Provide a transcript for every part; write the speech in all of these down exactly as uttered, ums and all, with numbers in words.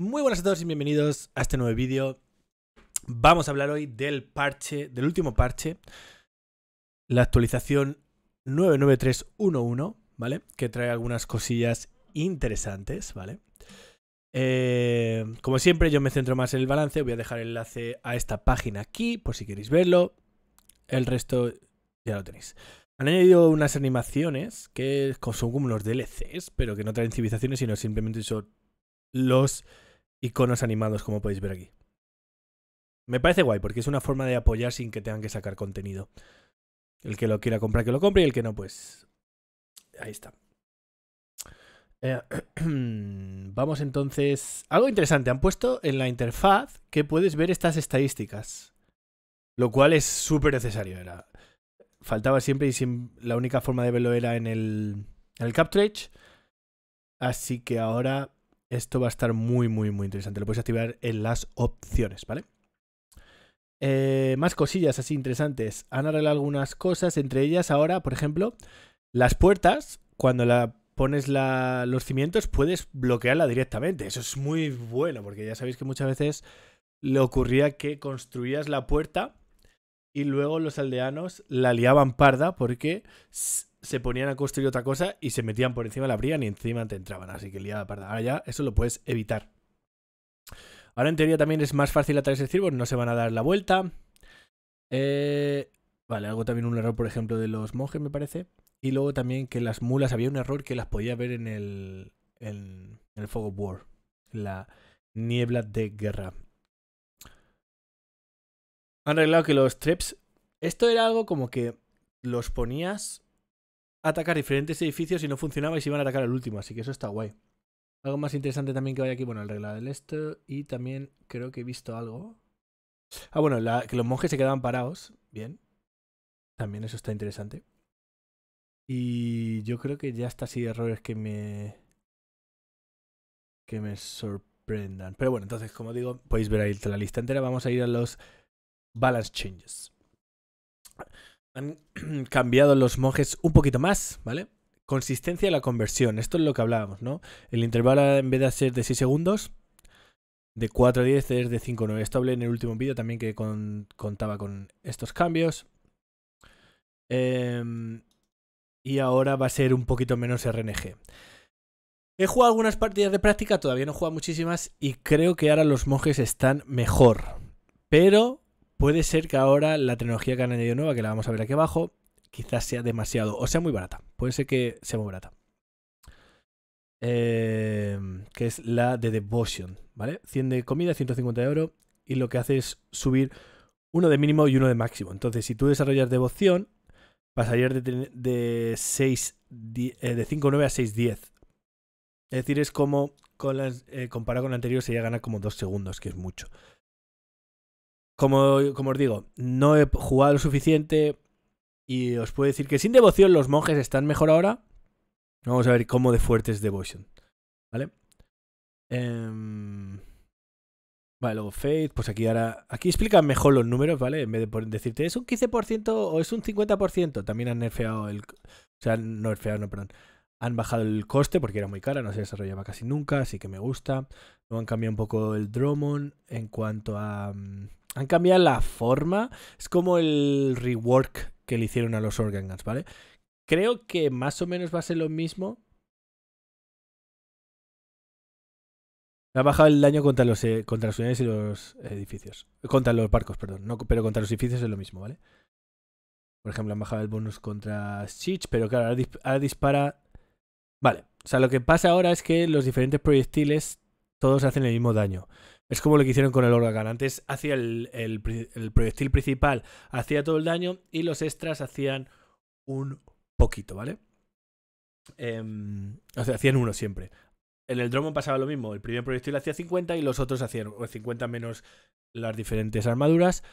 Muy buenas a todos y bienvenidos a este nuevo vídeo. Vamos a hablar hoy del parche, del último parche, la actualización nueve nueve tres uno uno, ¿vale? Que trae algunas cosillas interesantes, ¿vale? Eh, como siempre, yo me centro más en el balance. Voy a dejar el enlace a esta página aquí, por si queréis verlo. El resto ya lo tenéis. Han añadido unas animaciones que son como unos D L Cs, pero que no traen civilizaciones, sino simplemente son los iconos animados, como podéis ver aquí. Me parece guay, porque es una forma de apoyar sin que tengan que sacar contenido. El que lo quiera comprar, que lo compre, y el que no, pues ahí está. Eh, vamos entonces... Algo interesante, han puesto en la interfaz que puedes ver estas estadísticas, lo cual es súper necesario. Era... Faltaba siempre y sin... la única forma de verlo era en el, en el Capture. Así que ahora esto va a estar muy, muy, muy interesante. Lo puedes activar en las opciones, ¿vale? Eh, más cosillas así interesantes. Han arreglado algunas cosas, entre ellas ahora, por ejemplo, las puertas, cuando la pones la, los cimientos, puedes bloquearla directamente. Eso es muy bueno, porque ya sabéis que muchas veces le ocurría que construías la puerta y luego los aldeanos la liaban parda porque se ponían a construir otra cosa y se metían por encima, la abrían y encima te entraban, así que liaba parda. Ahora ya eso lo puedes evitar. Ahora en teoría también es más fácil atraer ciervos, no se van a dar la vuelta. Eh, vale, hago también un error, por ejemplo, de los monjes, me parece. Y luego también que las mulas, había un error que las podía ver en el, en, en el Fog of War, la niebla de guerra. Han arreglado que los treps, esto era algo como que los ponías a atacar diferentes edificios y no funcionaba y se iban a atacar al último, así que eso está guay. Algo más interesante también que vaya aquí, bueno, el regla del esto, y también creo que he visto algo. Ah, bueno, la, que los monjes se quedaban parados, bien. También eso está interesante. Y yo creo que ya está así de errores que me... que me sorprendan. Pero bueno, entonces, como digo, podéis ver ahí la lista entera. Vamos a ir a los balance changes. Han cambiado los monjes un poquito más, ¿vale? Consistencia de la conversión, esto es lo que hablábamos, ¿no? El intervalo, en vez de ser de seis segundos, de cuatro a diez es de cinco a nueve. Esto hablé en el último vídeo también, que con, contaba con estos cambios. Eh, y ahora va a ser un poquito menos R N G. He jugado algunas partidas de práctica, todavía no he jugado muchísimas, y creo que ahora los monjes están mejor. Pero puede ser que ahora la tecnología que han añadido nueva, que la vamos a ver aquí abajo, quizás sea demasiado, o sea muy barata. Puede ser que sea muy barata. Eh, que es la de Devotion, ¿vale? cien de comida, ciento cincuenta de oro. Y lo que hace es subir uno de mínimo y uno de máximo. Entonces, si tú desarrollas devoción, pasarías de, de, seis, diez, de cinco nueve a seis diez. Es decir, es como, con las, eh, comparado con la anterior, sería ganar como dos segundos, que es mucho. Como, como os digo, no he jugado lo suficiente... Y os puedo decir que sin devoción los monjes están mejor ahora. Vamos a ver cómo de fuerte es Devotion, ¿vale? Eh... Vale, luego Faith, pues aquí ahora... Aquí explican mejor los números, ¿vale? En vez de decirte es un quince por ciento o es un cincuenta por ciento. También han nerfeado el... O sea, no nerfeado, no, perdón. Han bajado el coste porque era muy cara, no se desarrollaba casi nunca, así que me gusta. Luego han cambiado un poco el Dromon en cuanto a... Han cambiado la forma. Es como el rework que le hicieron a los Organ Guns, ¿vale? Creo que más o menos va a ser lo mismo. Ha bajado el daño contra los eh, contra las unidades y los edificios. Contra los barcos, perdón. No, pero contra los edificios es lo mismo, ¿vale? Por ejemplo, han bajado el bonus contra Siege, pero claro, ahora, disp ahora dispara... Vale, o sea, lo que pasa ahora es que los diferentes proyectiles todos hacen el mismo daño. Es como lo que hicieron con el Organ. Antes hacía el, el, el proyectil principal, hacía todo el daño y los extras hacían un poquito, ¿vale? Eh, o sea, hacían uno siempre. En el Dromon pasaba lo mismo. El primer proyectil hacía cincuenta y los otros hacían cincuenta menos las diferentes armaduras.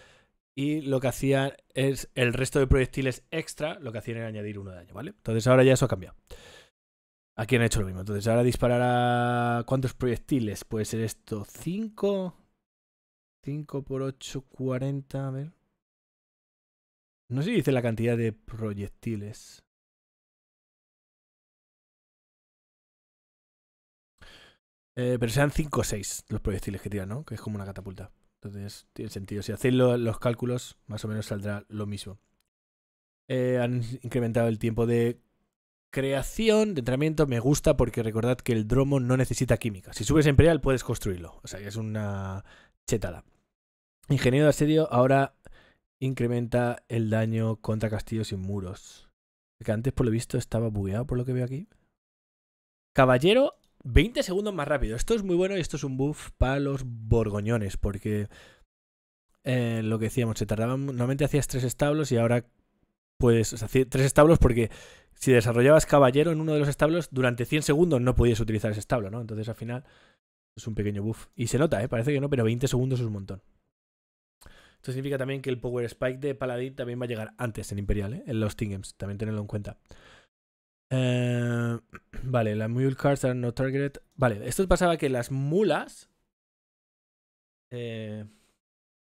Y lo que hacía es el resto de proyectiles extra, lo que hacían era añadir uno de daño, ¿vale? Entonces ahora ya eso ha cambiado. Aquí han hecho lo mismo. Entonces ahora disparará... ¿Cuántos proyectiles? Puede ser esto. cinco por ocho, cuarenta. A ver. No sé si dice la cantidad de proyectiles. Eh, pero sean cinco o seis los proyectiles que tiran, ¿no? Que es como una catapulta. Entonces tiene sentido. Si hacéis lo, los cálculos, más o menos saldrá lo mismo. Eh, han incrementado el tiempo de creación, de entrenamiento. Me gusta porque recordad que el Dromon no necesita química. Si subes a Imperial puedes construirlo. O sea, es una chetada. Ingeniero de asedio ahora incrementa el daño contra castillos sin muros. Que antes por lo visto estaba bugueado por lo que veo aquí. Caballero, veinte segundos más rápido. Esto es muy bueno y esto es un buff para los borgoñones. Porque eh, lo que decíamos, se tardaban. Normalmente hacías tres establos y ahora puedes, o sea, tres establos porque si desarrollabas caballero en uno de los establos, durante cien segundos no podías utilizar ese establo, ¿no? Entonces al final es un pequeño buff. Y se nota, ¿eh? Parece que no, pero veinte segundos es un montón. Esto significa también que el Power Spike de Paladín también va a llegar antes en Imperial, ¿eh? En los Team Games, también tenedlo en cuenta. Eh, vale, las Mule Cards are no targeted. Vale, esto pasaba que las mulas... Eh,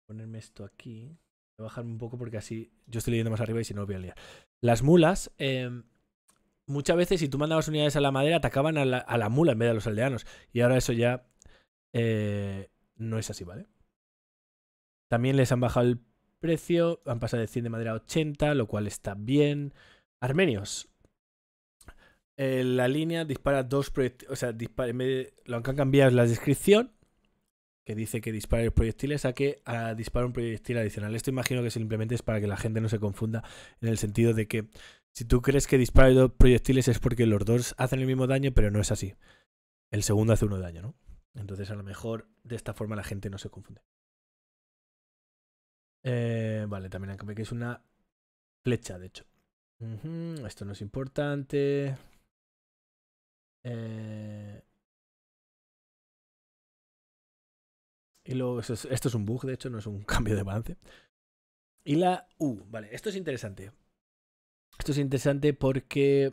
ponerme esto aquí. Voy a bajarme un poco porque así yo estoy leyendo más arriba y si no lo voy a liar. Las mulas... Eh, muchas veces si tú mandabas unidades a la madera atacaban a la, a la mula en vez de a los aldeanos. Y ahora eso ya eh, no es así, ¿vale? También les han bajado el precio, han pasado de cien de madera a ochenta, lo cual está bien. Armenios. Eh, la línea dispara dos proyectiles, o sea, dispara, en vez de, lo que han cambiado es la descripción, que dice que dispara los proyectiles a que a dispara un proyectil adicional. Esto imagino que simplemente es para que la gente no se confunda en el sentido de que si tú crees que dispara dos proyectiles es porque los dos hacen el mismo daño, pero no es así. El segundo hace uno de daño, ¿no? Entonces a lo mejor de esta forma la gente no se confunde. Eh, vale, también han que es una flecha, de hecho. Uh-huh, esto no es importante. Eh... Y luego, esto es, esto es un bug, de hecho, no es un cambio de balance. Y la U, vale, esto es interesante. Esto es interesante porque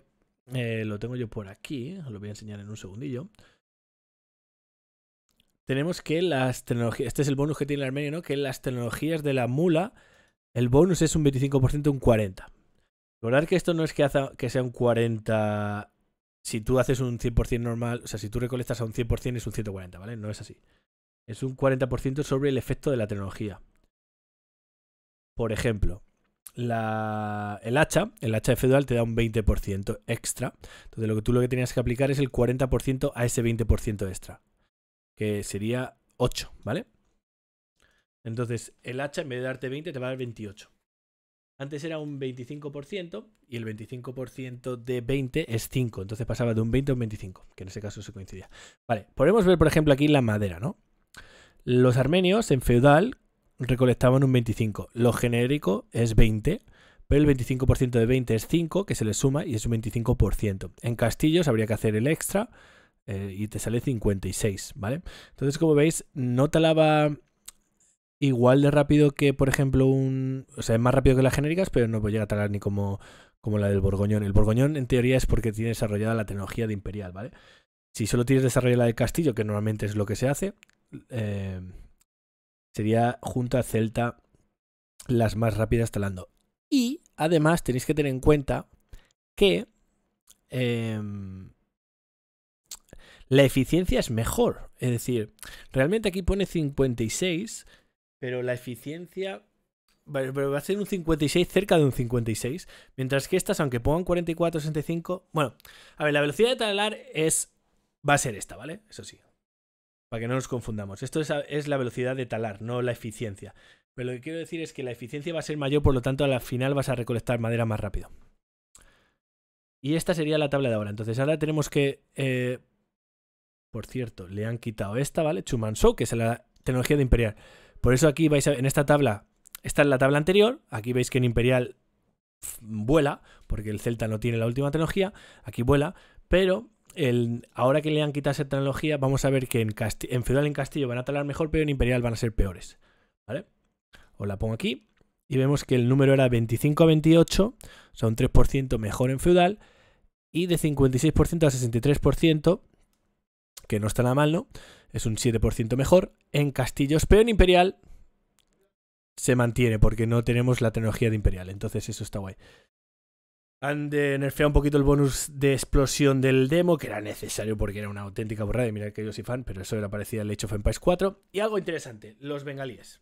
eh, lo tengo yo por aquí, os lo voy a enseñar en un segundillo. Tenemos que las tecnologías... Este es el bonus que tiene el armenio, ¿no? Que las tecnologías de la mula, el bonus es un veinticinco por ciento, un cuarenta por ciento. Recordad que esto no es que, haza, que sea un cuarenta... Si tú haces un cien por ciento normal... O sea, si tú recolectas a un cien por ciento es un ciento cuarenta, ¿vale? No es así. Es un cuarenta por ciento sobre el efecto de la tecnología. Por ejemplo, la, el hacha, el hacha de feudal te da un veinte por ciento extra. Entonces lo que tú lo que tenías que aplicar es el cuarenta por ciento a ese veinte por ciento extra. Que sería ocho, ¿vale? Entonces, el hacha en vez de darte veinte te va a dar veintiocho. Antes era un veinticinco por ciento y el veinticinco por ciento de veinte es cinco. Entonces pasaba de un veinte a un veinticinco, que en ese caso se coincidía. Vale, podemos ver, por ejemplo, aquí la madera, ¿no? Los armenios en feudal recolectaban un veinticinco. Lo genérico es veinte, pero el veinticinco por ciento de veinte es cinco, que se le suma y es un veinticinco por ciento. En castillos habría que hacer el extra... Eh, y te sale cincuenta y seis, ¿vale? Entonces, como veis, no talaba igual de rápido que, por ejemplo, un... O sea, es más rápido que las genéricas, pero no llega a talar ni como, como la del borgoñón. El borgoñón, en teoría, es porque tiene desarrollada la tecnología de Imperial, ¿vale? Si solo tienes desarrollada la del castillo, que normalmente es lo que se hace, eh, sería junto a Celta las más rápidas talando. Y, además, tenéis que tener en cuenta que... Eh, la eficiencia es mejor, es decir, realmente aquí pone cincuenta y seis, pero la eficiencia va a ser un cincuenta y seis, cerca de un cincuenta y seis, mientras que estas, aunque pongan cuarenta y cuatro, sesenta y cinco, bueno, a ver, la velocidad de talar es, va a ser esta, ¿vale? Eso sí, para que no nos confundamos, esto es, es la velocidad de talar, no la eficiencia, pero lo que quiero decir es que la eficiencia va a ser mayor, por lo tanto, al final vas a recolectar madera más rápido. Y esta sería la tabla de ahora, entonces ahora tenemos que... Eh, por cierto, le han quitado esta, ¿vale? Chuman Show, que es la tecnología de Imperial. Por eso aquí vais a ver, en esta tabla, esta es la tabla anterior, aquí veis que en Imperial vuela, porque el Celta no tiene la última tecnología, aquí vuela, pero el, ahora que le han quitado esa tecnología, vamos a ver que en, en Feudal y en Castillo van a talar mejor, pero en Imperial van a ser peores, ¿vale? Os la pongo aquí, y vemos que el número era veinticinco a veintiocho, o sea, un tres por ciento mejor en Feudal, y de cincuenta y seis por ciento a sesenta y tres por ciento, que no está nada mal, ¿no? Es un siete por ciento mejor en castillos, pero en Imperial se mantiene porque no tenemos la tecnología de Imperial, entonces eso está guay. Han de nerfear un poquito el bonus de explosión del demo, que era necesario porque era una auténtica borrada. Y mira que yo soy fan, pero eso era parecido al Age of Empires cuatro. Y algo interesante, los bengalíes.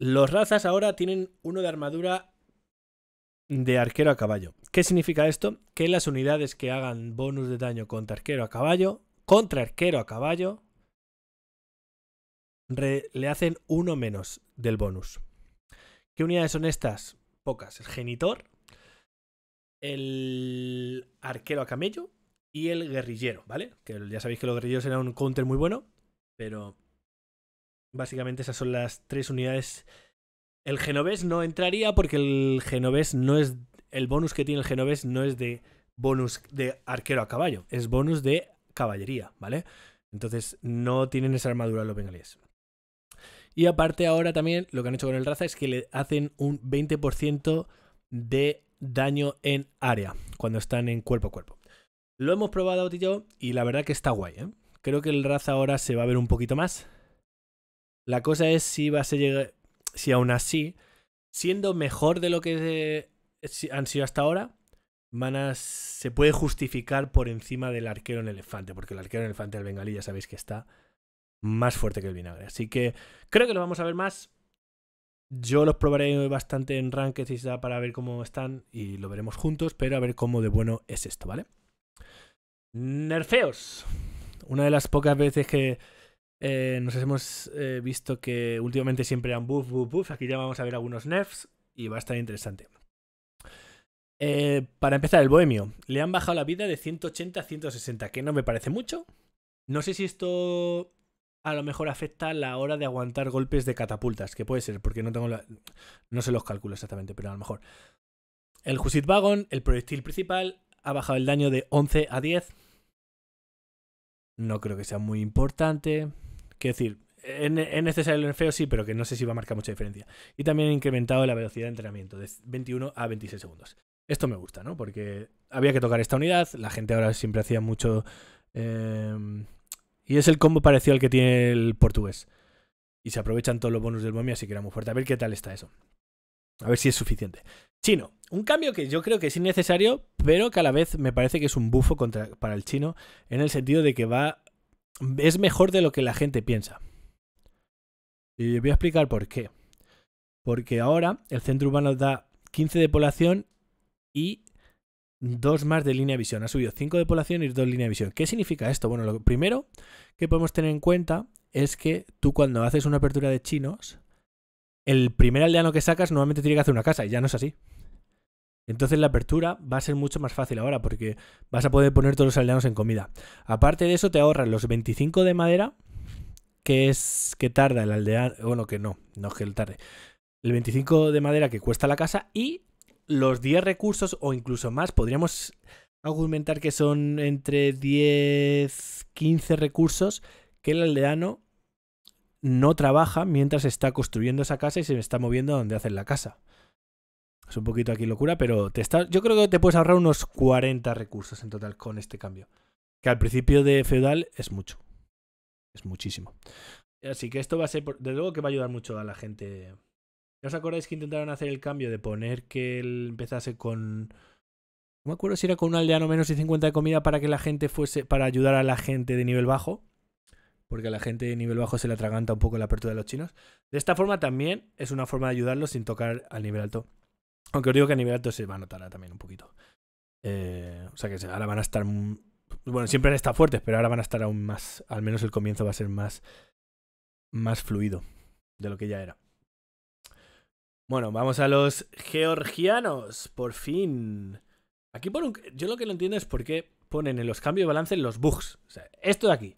Los razas ahora tienen uno de armadura de arquero a caballo. ¿Qué significa esto? Que las unidades que hagan bonus de daño contra arquero a caballo, contra arquero a caballo, le hacen uno menos del bonus. ¿Qué unidades son estas? Pocas. El genitor, el arquero a camello y el guerrillero, ¿vale? Que ya sabéis que los guerrilleros eran un counter muy bueno, pero básicamente esas son las tres unidades. El genovés no entraría porque el genovés no es... El bonus que tiene el genovés no es de bonus de arquero a caballo, es bonus de caballería, ¿vale? Entonces no tienen esa armadura los bengalíes. Y aparte ahora también lo que han hecho con el raza es que le hacen un veinte por ciento de daño en área cuando están en cuerpo a cuerpo. Lo hemos probado tú y yo y la verdad que está guay, ¿eh? Creo que el raza ahora se va a ver un poquito más. La cosa es si va a ser, si aún así, siendo mejor de lo que han sido hasta ahora, manas se puede justificar por encima del arquero en elefante, porque el arquero en elefante del bengalí ya sabéis que está más fuerte que el vinagre. Así que creo que lo vamos a ver más. Yo los probaré bastante en ranked y tal para ver cómo están y lo veremos juntos, pero a ver cómo de bueno es esto, ¿vale? Nerfeos. Una de las pocas veces que eh, nos hemos eh, visto que últimamente siempre han buff, buff, buff. Aquí ya vamos a ver algunos nerfs y va a estar interesante. Eh, para empezar, el bohemio. Le han bajado la vida de ciento ochenta a ciento sesenta, que no me parece mucho. No sé si esto... A lo mejor afecta la hora de aguantar golpes de catapultas, que puede ser, porque no tengo la... no sé los cálculos exactamente, pero a lo mejor. El Hussit Wagon, el proyectil principal, ha bajado el daño de once a diez. No creo que sea muy importante. Quiero decir, es necesario el nerfeo, sí, pero que no sé si va a marcar mucha diferencia. Y también ha incrementado la velocidad de entrenamiento de veintiuno a veintiséis segundos. Esto me gusta, ¿no? Porque había que tocar esta unidad, la gente ahora siempre hacía mucho... Eh... Y es el combo parecido al que tiene el portugués. Y se aprovechan todos los bonus del momia, así que era muy fuerte. A ver qué tal está eso. A ver si es suficiente. Chino. Un cambio que yo creo que es innecesario, pero que a la vez me parece que es un bufo contra, para el chino, en el sentido de que va... Es mejor de lo que la gente piensa. Y voy a explicar por qué. Porque ahora el centro urbano da quince de población y... dos más de línea de visión. Ha subido cinco de población y dos de línea de visión. ¿Qué significa esto? Bueno, lo primero que podemos tener en cuenta es que tú cuando haces una apertura de chinos, el primer aldeano que sacas normalmente tiene que hacer una casa y ya no es así. Entonces la apertura va a ser mucho más fácil ahora porque vas a poder poner todos los aldeanos en comida. Aparte de eso te ahorras los veinticinco de madera que es que tarda el aldeano... Bueno, que no, no es que el tarde. El veinticinco de madera que cuesta la casa y... los diez recursos o incluso más, podríamos argumentar que son entre diez, quince recursos que el aldeano no trabaja mientras está construyendo esa casa y se está moviendo a donde hacen la casa. Es un poquito aquí locura, pero te está, yo creo que te puedes ahorrar unos cuarenta recursos en total con este cambio. Que al principio de feudal es mucho. Es muchísimo. Así que esto va a ser, desde luego que va a ayudar mucho a la gente... ¿No os acordáis que intentaron hacer el cambio de poner que él empezase con... No me acuerdo si era con un aldeano menos y cincuenta de comida para que la gente fuese... para ayudar a la gente de nivel bajo. Porque a la gente de nivel bajo se le atraganta un poco la apertura de los chinos. De esta forma también es una forma de ayudarlos sin tocar al nivel alto. Aunque os digo que a nivel alto se va a notar también un poquito. Eh, o sea que ahora van a estar... Bueno, siempre han estado fuertes, pero ahora van a estar aún más... Al menos el comienzo va a ser más... más fluido de lo que ya era. Bueno, vamos a los georgianos, por fin. Aquí por un... Yo lo que no entiendo es por qué ponen en los cambios de balance los bugs. O sea, esto de aquí.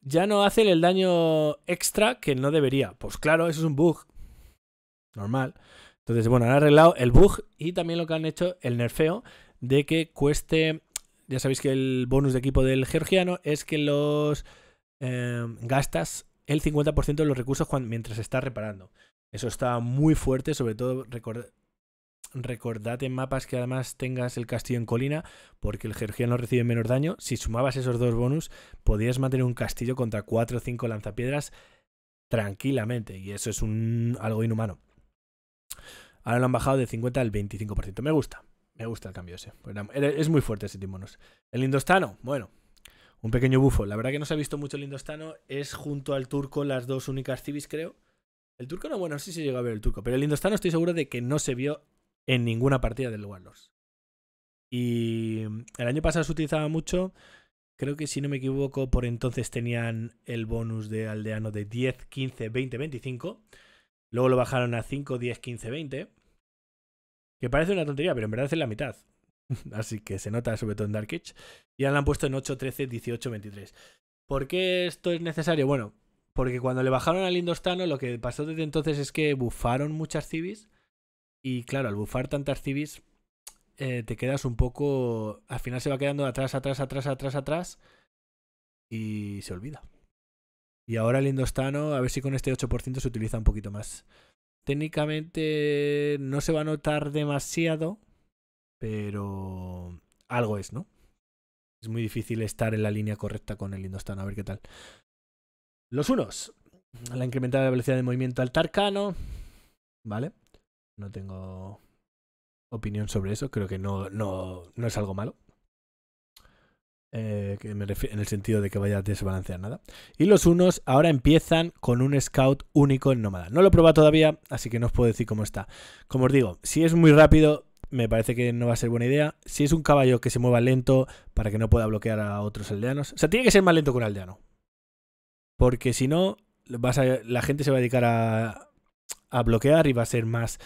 Ya no hacen el daño extra que no debería. Pues claro, eso es un bug. Normal. Entonces, bueno, han arreglado el bug y también lo que han hecho, el nerfeo, de que cueste... Ya sabéis que el bonus de equipo del georgiano es que los eh, gastas el cincuenta por ciento de los recursos cuando, mientras estás reparando. Eso está muy fuerte, sobre todo record, recordad en mapas que además tengas el castillo en colina, porque el georgiano recibe menos daño. Si sumabas esos dos bonus, podías mantener un castillo contra cuatro o cinco lanzapiedras tranquilamente, y eso es un, algo inhumano. Ahora lo han bajado de cincuenta al veinticinco por ciento. Me gusta. Me gusta el cambio ese. Es muy fuerte ese Timonos. El indostano, bueno, un pequeño bufo. La verdad que no se ha visto mucho el indostano. Es junto al turco las dos únicas civis, creo. El turco no, bueno, sí se llegó a ver el turco. Pero el indostano estoy seguro de que no se vio en ninguna partida del Warlords. Y el año pasado se utilizaba mucho. Creo que si no me equivoco, por entonces tenían el bonus de aldeano de diez, quince, veinte, veinticinco. Luego lo bajaron a cinco, diez, quince, veinte. Que parece una tontería, pero en verdad es la mitad. Así que se nota, sobre todo en Dark Age. Y ahora lo han puesto en ocho, trece, dieciocho, veintitrés. ¿Por qué esto es necesario? Bueno, porque cuando le bajaron al indostano, lo que pasó desde entonces es que bufaron muchas civis. Y claro, al bufar tantas civis, eh, te quedas un poco... Al final se va quedando atrás, atrás, atrás, atrás, atrás. Y se olvida. Y ahora el indostano, a ver si con este ocho por ciento se utiliza un poquito más. Técnicamente no se va a notar demasiado, pero algo es, ¿no? Es muy difícil estar en la línea correcta con el indostano, a ver qué tal. Los unos. La incrementada de velocidad de movimiento al Tarkano. Vale. No tengo opinión sobre eso, creo que no, no, no es algo malo. Eh, que me refiero, en el sentido de que vaya a desbalancear nada. Y los unos ahora empiezan con un scout único en nómada. No lo he probado todavía, así que no os puedo decir cómo está. Como os digo, si es muy rápido, me parece que no va a ser buena idea. Si es un caballo que se mueva lento para que no pueda bloquear a otros aldeanos. O sea, tiene que ser más lento que un aldeano. Porque si no, vas a, la gente se va a dedicar a, a bloquear y va a ser más...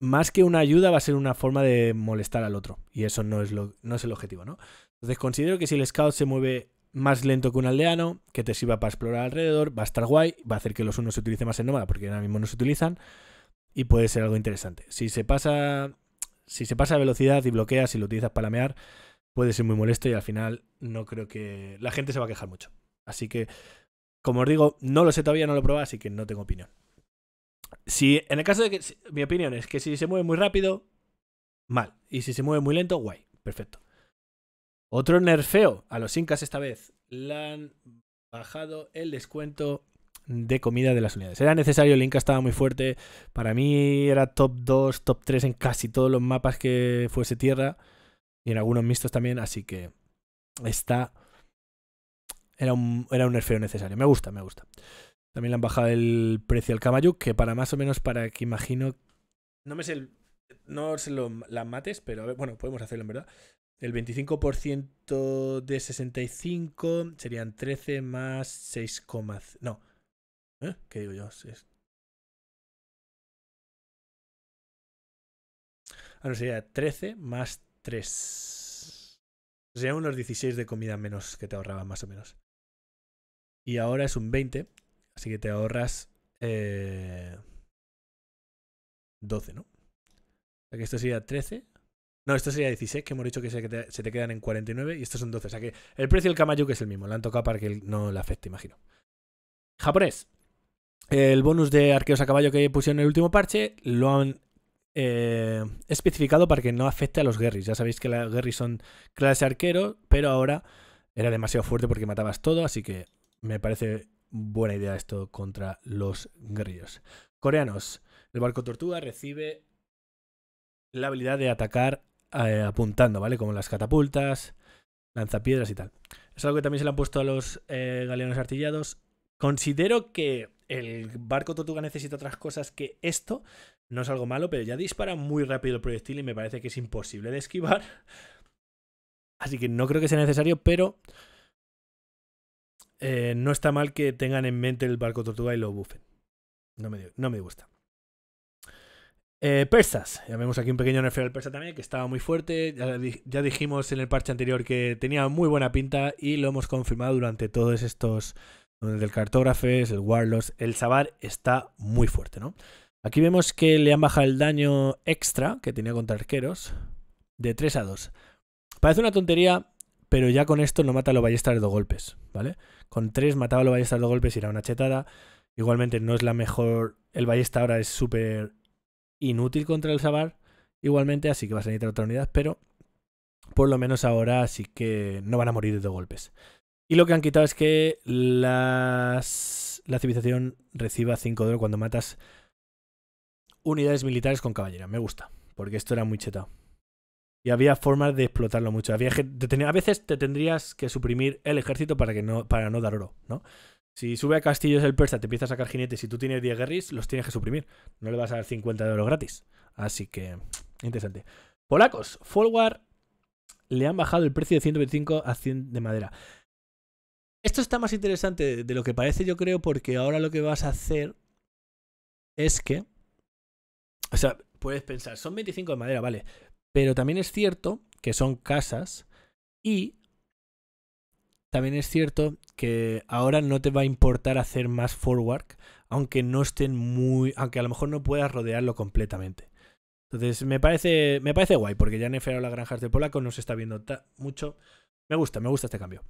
Más que una ayuda, va a ser una forma de molestar al otro. Y eso no es, lo, no es el objetivo, ¿no? Entonces considero que si el scout se mueve más lento que un aldeano, que te sirva para explorar alrededor, va a estar guay, va a hacer que los unos se utilicen más en nómada, porque ahora mismo no se utilizan, y puede ser algo interesante. Si se pasa si se pasa a velocidad y bloqueas y lo utilizas para lamear, puede ser muy molesto y al final no creo que... La gente se va a quejar mucho. Así que, como os digo, no lo sé todavía, no lo he probado, así que no tengo opinión. Si, en el caso de que... Si, mi opinión es que si se mueve muy rápido, mal. Y si se mueve muy lento, guay. Perfecto. Otro nerfeo a los incas esta vez. Le han bajado el descuento de comida de las unidades. Era necesario, el inca estaba muy fuerte. Para mí era top dos, top tres en casi todos los mapas que fuese tierra. Y en algunos mixtos también, así que... Está... Era un, era un nerfeo necesario. Me gusta, me gusta. También le han bajado el precio al Kamayuk, que para más o menos, para que imagino... No me sé el... No sé lo, las mates, pero a ver, bueno, podemos hacerlo en verdad. El veinticinco por ciento de sesenta y cinco serían trece más seis, no. ¿Eh? ¿Qué digo yo? seis. Ah, no, sería trece más tres. Serían unos dieciséis de comida menos que te ahorraban más o menos. Y ahora es un veinte. Así que te ahorras eh, doce, ¿no? O sea que esto sería trece. No, esto sería dieciséis, que hemos dicho que se te, se te quedan en cuarenta y nueve y estos son doce. O sea que el precio del Kamayuk es el mismo. Le han tocado para que no le afecte, imagino. Japonés. El bonus de arqueros a caballo que pusieron en el último parche lo han eh, especificado para que no afecte a los guerris. Ya sabéis que los guerris son clase arquero, pero ahora era demasiado fuerte porque matabas todo, así que me parece... Buena idea esto contra los guerrillos. Coreanos. El barco tortuga recibe la habilidad de atacar eh, apuntando, ¿vale? Como las catapultas, lanzapiedras y tal. Es algo que también se le han puesto a los eh, galeones artillados. Considero que el barco tortuga necesita otras cosas que esto. No es algo malo, pero ya dispara muy rápido el proyectil y me parece que es imposible de esquivar. Así que no creo que sea necesario, pero... Eh, no está mal que tengan en mente el barco tortuga y lo buffen. No me, no me gusta. Eh, persas. Ya vemos aquí un pequeño nerfeo al persa también, que estaba muy fuerte. Ya, ya dijimos en el parche anterior que tenía muy buena pinta y lo hemos confirmado durante todos estos... Donde el cartógrafes, el warlords, el sabar está muy fuerte, ¿no? Aquí vemos que le han bajado el daño extra que tenía contra arqueros de tres a dos. Parece una tontería... Pero ya con esto no mata a los ballestas de dos golpes, ¿vale? Con tres mataba a los ballestas de dos golpes y era una chetada. Igualmente no es la mejor... El ballesta ahora es súper inútil contra el sabar, igualmente, así que vas a necesitar otra unidad, pero por lo menos ahora sí que no van a morir de dos golpes. Y lo que han quitado es que las... la civilización reciba cinco de oro cuando matas unidades militares con caballería. Me gusta, porque esto era muy chetado. Y había formas de explotarlo mucho. Había gente, a veces te tendrías que suprimir el ejército para, que no, para no dar oro, ¿no? Si sube a castillos el persa, te empieza a sacar jinetes y tú tienes diez guerris, los tienes que suprimir. No le vas a dar cincuenta de oro gratis. Así que, interesante. Polacos, Folwar le han bajado el precio de ciento veinticinco a cien de madera. Esto está más interesante de lo que parece, yo creo, porque ahora lo que vas a hacer es que... O sea, puedes pensar, son veinticinco de madera, vale... Pero también es cierto que son casas y también es cierto que ahora no te va a importar hacer más forework, aunque no estén muy, aunque a lo mejor no puedas rodearlo completamente. Entonces me parece, me parece guay porque ya han enfriado las granjas de polaco, no se está viendo mucho. Me gusta, me gusta este cambio.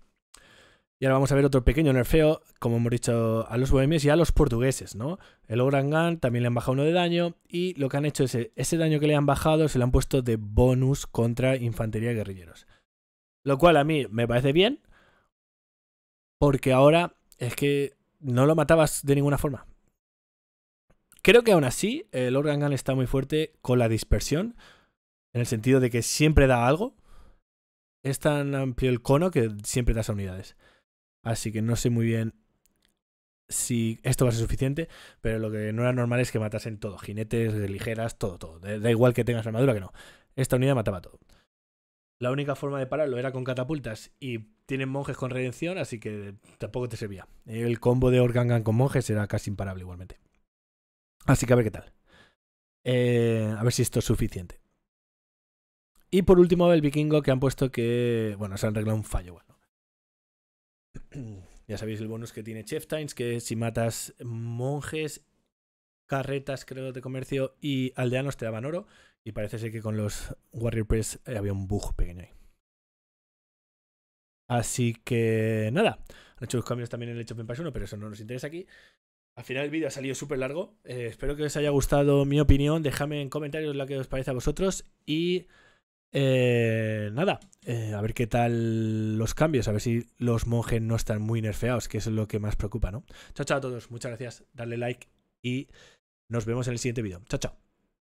Y ahora vamos a ver otro pequeño nerfeo, como hemos dicho, a los bohemios y a los portugueses, ¿no? El Organ Gun también le han bajado uno de daño y lo que han hecho es ese daño que le han bajado se lo han puesto de bonus contra infantería y guerrilleros. Lo cual a mí me parece bien porque ahora es que no lo matabas de ninguna forma. Creo que aún así el Organ Gun está muy fuerte con la dispersión, en el sentido de que siempre da algo. Es tan amplio el cono que siempre das a unidades. Así que no sé muy bien si esto va a ser suficiente, pero lo que no era normal es que matasen todo. Jinetes, ligeras, todo, todo. Da igual que tengas armadura que no. Esta unidad mataba todo. La única forma de pararlo era con catapultas y tienen monjes con redención, así que tampoco te servía. El combo de Organ Gun con monjes era casi imparable igualmente. Así que a ver qué tal. Eh, a ver si esto es suficiente. Y por último el vikingo, que han puesto que... Bueno, se han arreglado un fallo, bueno. Ya sabéis el bonus que tiene Cheftains, que si matas monjes, carretas, creo, de comercio y aldeanos te daban oro. Y parece ser que con los Warrior Press había un bug pequeño ahí. Así que nada, han hecho los cambios también en el Age of Empires uno, pero eso no nos interesa aquí. Al final el vídeo ha salido súper largo. Eh, espero que os haya gustado mi opinión. Dejadme en comentarios la que os parece a vosotros y... Eh, nada, eh, a ver qué tal los cambios, a ver si los monjes no están muy nerfeados, que eso es lo que más preocupa, ¿no? Chao, chao a todos, muchas gracias, darle like y nos vemos en el siguiente vídeo. Chao, chao.